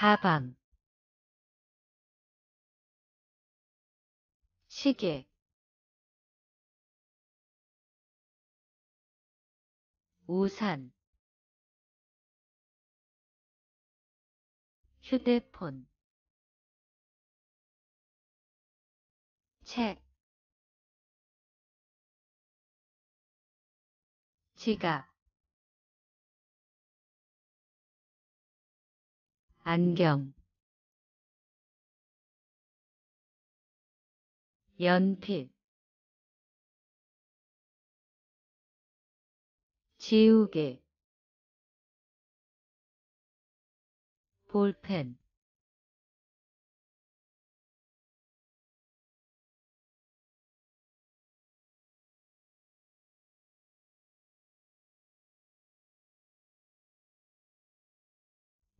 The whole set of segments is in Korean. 가방, 시계, 우산, 휴대폰, 책, 지갑, 안경, 연필, 지우개, 볼펜,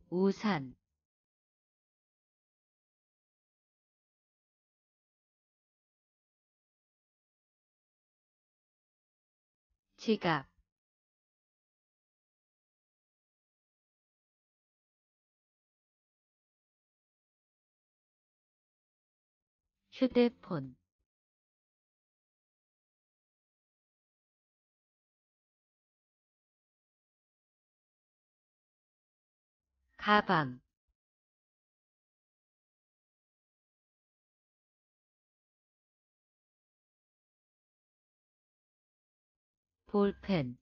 우산, 지갑, 휴대폰, 가방, 볼펜,